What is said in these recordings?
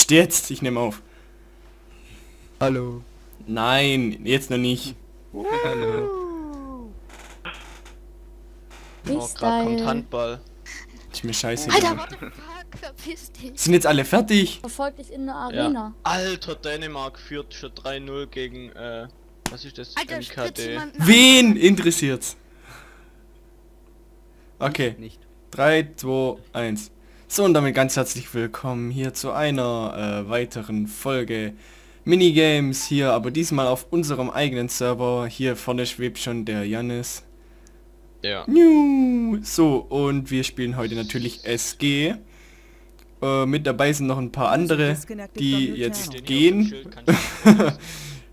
Quatscht jetzt, ich nehme auf. Hallo. Nein, jetzt noch nicht. Hallo. Oh, grad kommt Handball. Ist mir scheiße. Alter, what the fuck, verpiss dich. Sind jetzt alle fertig? Verfolgt dich in der Arena. Ja. Alter, Dänemark führt schon 3-0 gegen, was ist das? Alter, MKD. Wen interessiert's? Okay. Nicht. 3, 2, 1. So, und damit ganz herzlich willkommen hier zu einer weiteren Folge Minigames hier, aber diesmal auf unserem eigenen Server. Hier vorne schwebt schon der Jannis. Ja. So, und wir spielen heute natürlich SG. Mit dabei sind noch ein paar andere, die jetzt gehen.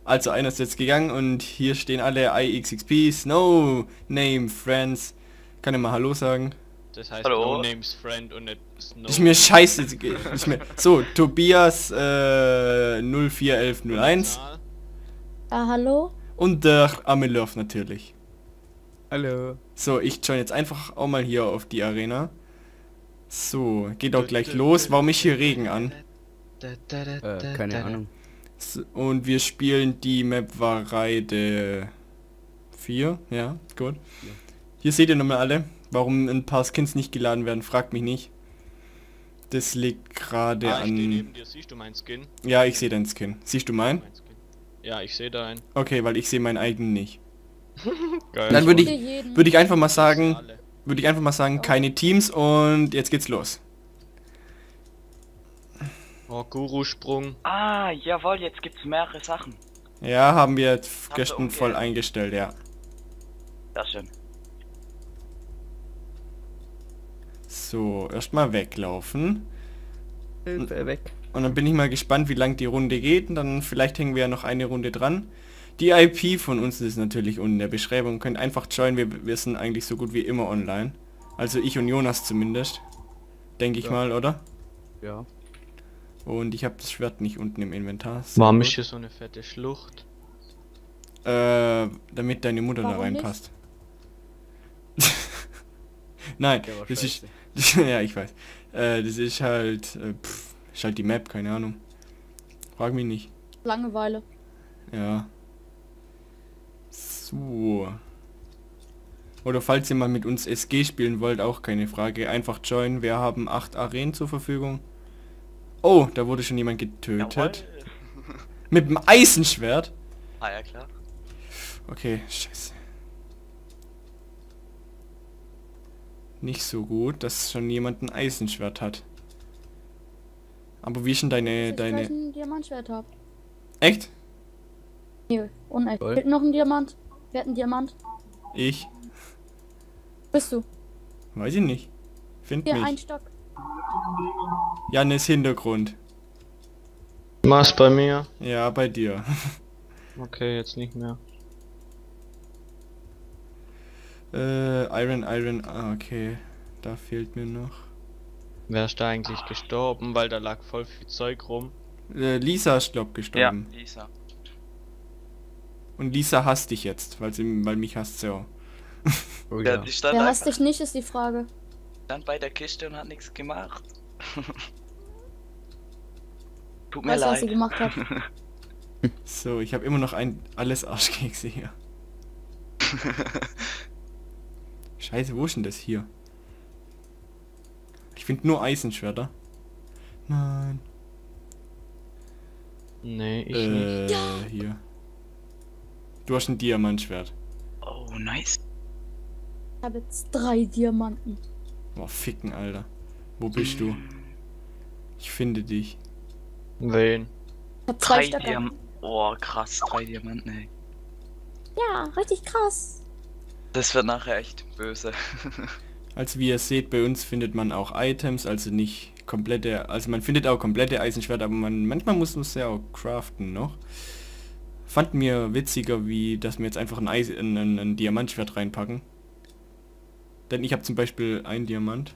Also einer ist jetzt gegangen und hier stehen alle IXXP, Snow, Name, Friends. Kann ich mal Hallo sagen? Das heißt Hallo. No Names Friend und nicht Snow. Ist mir scheiße. Ist mir so, Tobias 041101. Ah, hallo. Und der Amelurf natürlich. Hallo. So, ich join jetzt einfach auch mal hier auf die Arena. So, geht auch gleich los. Warum ich hier Regen an? Keine Ahnung. So, und wir spielen die Map Vareide 4. Ja, gut. Ja. Hier seht ihr nochmal alle. Warum ein paar Skins nicht geladen werden, fragt mich nicht. Das liegt gerade an... Ich stehe neben dir. Siehst du meinen Skin? Ja, ich sehe deinen Skin. Siehst du meinen? Ja, ich sehe deinen. Okay, weil ich sehe meinen eigenen nicht. Geil. Dann würde ich einfach mal sagen, keine Teams und jetzt geht's los. Oh, Guru-Sprung. Ah, jawohl, jetzt gibt's mehrere Sachen. Ja, haben wir jetzt gestern voll eingestellt, ja. Das schön. So, erstmal weglaufen. Weg. Und dann bin ich mal gespannt, wie lang die Runde geht. Und dann vielleicht hängen wir ja noch eine Runde dran. Die IP von uns ist natürlich unten in der Beschreibung. Könnt einfach joinen, wir sind eigentlich so gut wie immer online. Also ich und Jonas zumindest. Denke ich mal, oder? Ja. Und ich habe das Schwert nicht unten im Inventar. Warum ist hier so eine fette Schlucht? Damit deine Mutter da reinpasst. Nein, das ist... ja, ich weiß. Das ist halt... ist halt die Map, keine Ahnung. Frag mich nicht. Langeweile. Ja. So. Oder falls ihr mal mit uns SG spielen wollt, auch keine Frage. Einfach joinen. Wir haben 8 Arenen zur Verfügung. Oh, da wurde schon jemand getötet. Mit dem Eisenschwert? Ah ja, klar. Okay, scheiße. Nicht so gut, dass schon jemand ein Eisenschwert hat. Aber wie ist denn deine... Ich ein Diamantschwert hab. Echt? Nee, unecht. Fehlt noch ein Diamant? Wer hat einen Diamant? Ich. Bist du? Weiß ich nicht. Find mich. Hier, ein Stock. Jannis Hintergrund. Mach's bei mir? Ja, bei dir. Okay, jetzt nicht mehr. Iron, ah, okay. Da fehlt mir noch. Wer ist da eigentlich gestorben? Weil da lag voll viel Zeug rum. Lisa ist, glaub, gestorben. Ja, Lisa. Und Lisa hasst dich jetzt, weil mich hasst sie auch. Oh, ja. Wer hasst dich nicht, ist die Frage. Stand bei der Kiste und hat nichts gemacht. Tut mir leid. Was sie gemacht hat. So, ich habe immer noch alles Arschkekse hier. Scheiße, wo ist denn das hier? Ich finde nur Eisenschwerter. Nein. Nee, ich nicht. Ja. Hier. Du hast ein Diamantschwert. Oh, nice. Ich habe jetzt 3 Diamanten. Boah, ficken, Alter. Wo bist du? Ich finde dich. Wen? Ich hab 3 Diamanten. Oh, krass, 3 Diamanten, ey. Ja, richtig krass. Das wird nachher echt böse. Also wie ihr seht, bei uns findet man auch Items, also nicht komplette, also man findet auch komplette Eisenschwerter, aber manchmal muss man es ja auch craften noch. Fand mir witziger, wie dass wir jetzt einfach ein Diamantschwert reinpacken. Denn ich habe zum Beispiel ein Diamant.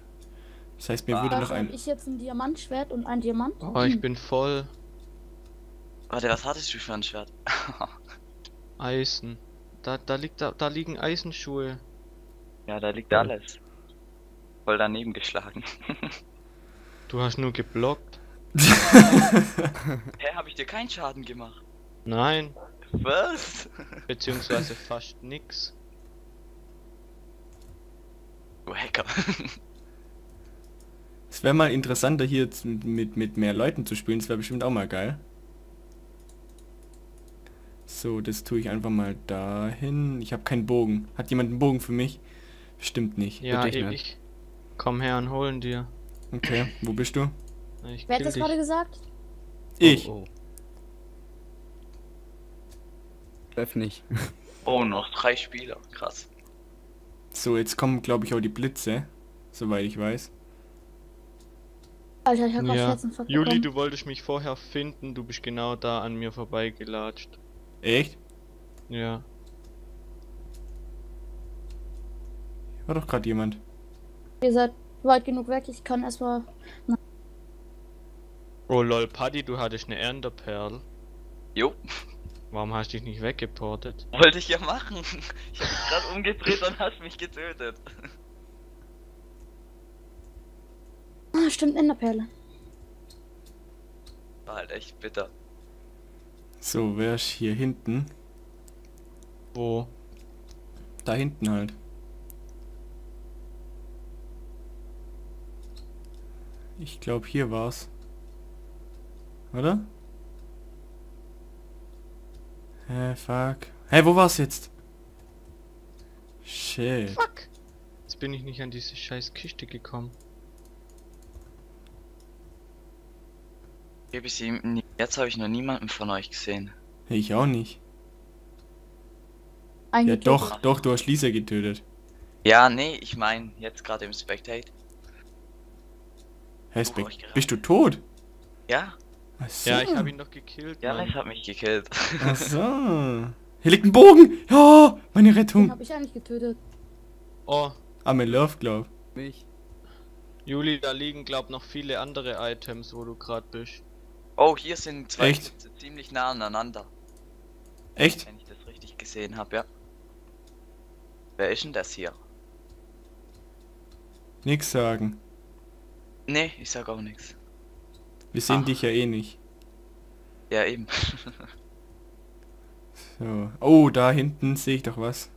Das heißt, mir würde noch ein... Ich jetzt ein Diamantschwert und ein Diamant. Oh, ich bin voll. Warte, was hattest du für ein Schwert? Eisen. Da liegen Eisenschuhe. Ja, da liegt alles. Voll daneben geschlagen. Du hast nur geblockt. Hä, hab ich dir keinen Schaden gemacht? Nein. Was? Beziehungsweise fast nix. Du Hacker. Es wäre mal interessanter, hier mit mehr Leuten zu spielen, das wäre bestimmt auch mal geil. So, das tue ich einfach mal dahin. Ich habe keinen Bogen. Hat jemand einen Bogen für mich? Bestimmt nicht. Ja, ich. Komm her und holen dir. Okay, wo bist du? Wer hat das gerade gesagt? Ich. Oh, oh. Treff nicht. Oh, noch 3 Spieler. Krass. So, jetzt kommen, glaube ich, auch die Blitze. Soweit ich weiß. Alter, ich hab ja. Juli, du wolltest mich vorher finden. Du bist genau da an mir vorbeigelatscht. Echt? Ja. War doch gerade jemand. Ihr seid weit genug weg. Ich kann erstmal... Oh lol, Paddy, du hattest eine Enderperl. Jo. Warum hast du dich nicht weggeportet? Wollte ich ja machen. Ich hab mich gerade umgedreht und hast mich getötet. Ah, stimmt, Enderperle. War halt echt bitter. So, wer ist hier hinten? Wo? Da hinten halt. Ich glaube, hier war's. Oder? Hä, fuck. Hey, wo war's jetzt? Shit. Fuck. Jetzt bin ich nicht an diese scheiß Kiste gekommen. Jetzt habe ich noch niemanden von euch gesehen. Ich auch nicht. Ja doch, doch, du hast Lisa getötet. Ja, nee, ich meine, jetzt gerade im Spectate. Hey, bist du tot? Ja. Achso. Ja, ich hab ihn doch gekillt. Ja, Mann. Ich hab mich gekillt. Achso. Hier liegt ein Bogen! Ja, meine Rettung! Den hab ich eigentlich getötet. Oh. I'm in love, glaub. Mich. Juli, da liegen, glaub, noch viele andere Items, wo du gerade bist. Oh, hier sind 2 ziemlich nah aneinander. Echt? Wenn ich das richtig gesehen habe, ja. Wer ist denn das hier? Nix sagen. Nee, ich sag auch nichts. Wir sehen dich ja eh nicht. Ja, eben. So. Oh, da hinten sehe ich doch was.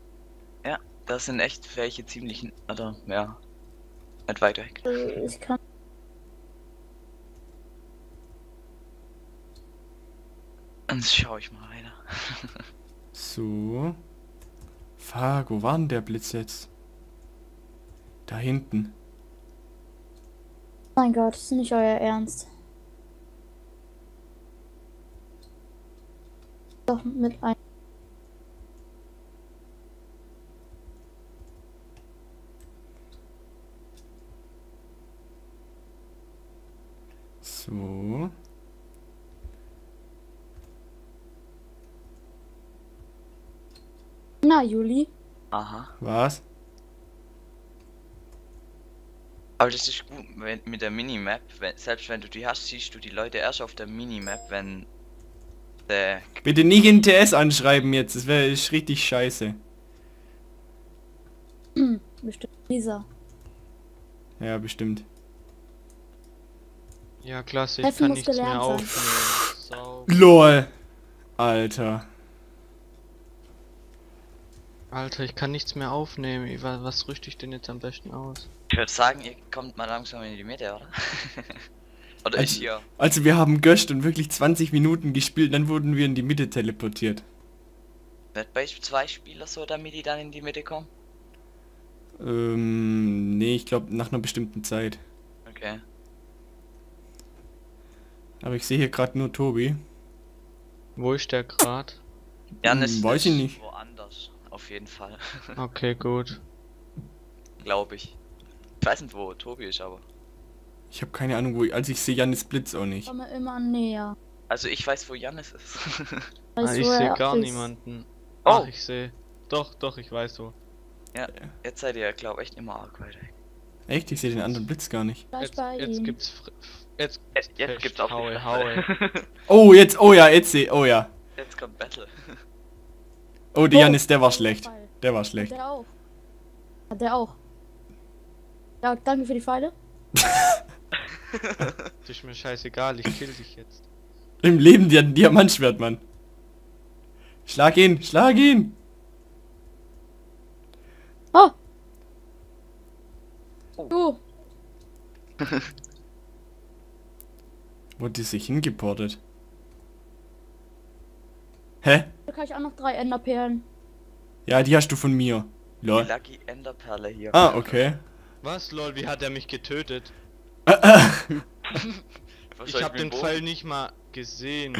Ja, da sind echt welche ziemlich... Oder, ja. Nicht weit weg. Ich kann... Dann schaue ich mal weiter. So. Fuck, wo war denn der Blitz jetzt? Da hinten. Mein Gott, ist nicht euer Ernst. Doch mit ein. So. Na, Juli. Aha. Was? Aber das ist gut mit der Minimap. Selbst wenn du die hast, siehst du die Leute erst auf der Minimap, wenn... Bitte nicht in TS anschreiben jetzt, das wäre richtig scheiße. Bestimmt Lisa. Ja, bestimmt. Ja, klasse, ich kann nichts mehr aufnehmen. LOL. Alter. Alter, ich kann nichts mehr aufnehmen. Was rüste ich denn jetzt am besten aus? Ich würde sagen, ihr kommt mal langsam in die Mitte, oder? Oder also, ich hier. Also wir haben göscht und wirklich 20 Minuten gespielt, dann wurden wir in die Mitte teleportiert. Wird bei 2 Spielern so, damit die dann in die Mitte kommen? Nee, ich glaube nach einer bestimmten Zeit. Okay. Aber ich sehe hier gerade nur Tobi. Wo ist der gerade? Ja, das weiß ich nicht. Woanders, auf jeden Fall. Okay, gut. Glaube ich. Ich weiß nicht, wo Tobi ist, aber... Ich habe keine Ahnung, wo ich... Also ich sehe Jannis Blitz auch nicht. Komme immer näher. Also ich weiß, wo Jannis ist. Ich sehe gar niemanden. Oh! Ach, ich sehe... Doch, doch, ich weiß wo. Ja, jetzt seid ihr, glaube ich, echt immer arg weit weg. Echt? Ich sehe den anderen Blitz gar nicht. Jetzt gibt's... Jetzt gibt's auch... Oh, jetzt... Oh ja, jetzt sehe... Oh ja. Jetzt kommt Battle. Oh, der Jannis, der war schlecht. Der war schlecht. Der auch. Ja, danke für die Pfeile. Das ist mir scheißegal, ich kill dich jetzt. Im Leben dir ein Diamantschwert, Mann. Schlag ihn, schlag ihn! Oh! Oh! Wo hat die sich hingeportet? Hä? Da kann ich auch noch 3 Enderperlen. Ja, die hast du von mir. Lol. Die Lucky Enderperle hier. Ah, okay. Was, lol, wie hat er mich getötet? Ich hab den Pfeil nicht mal gesehen.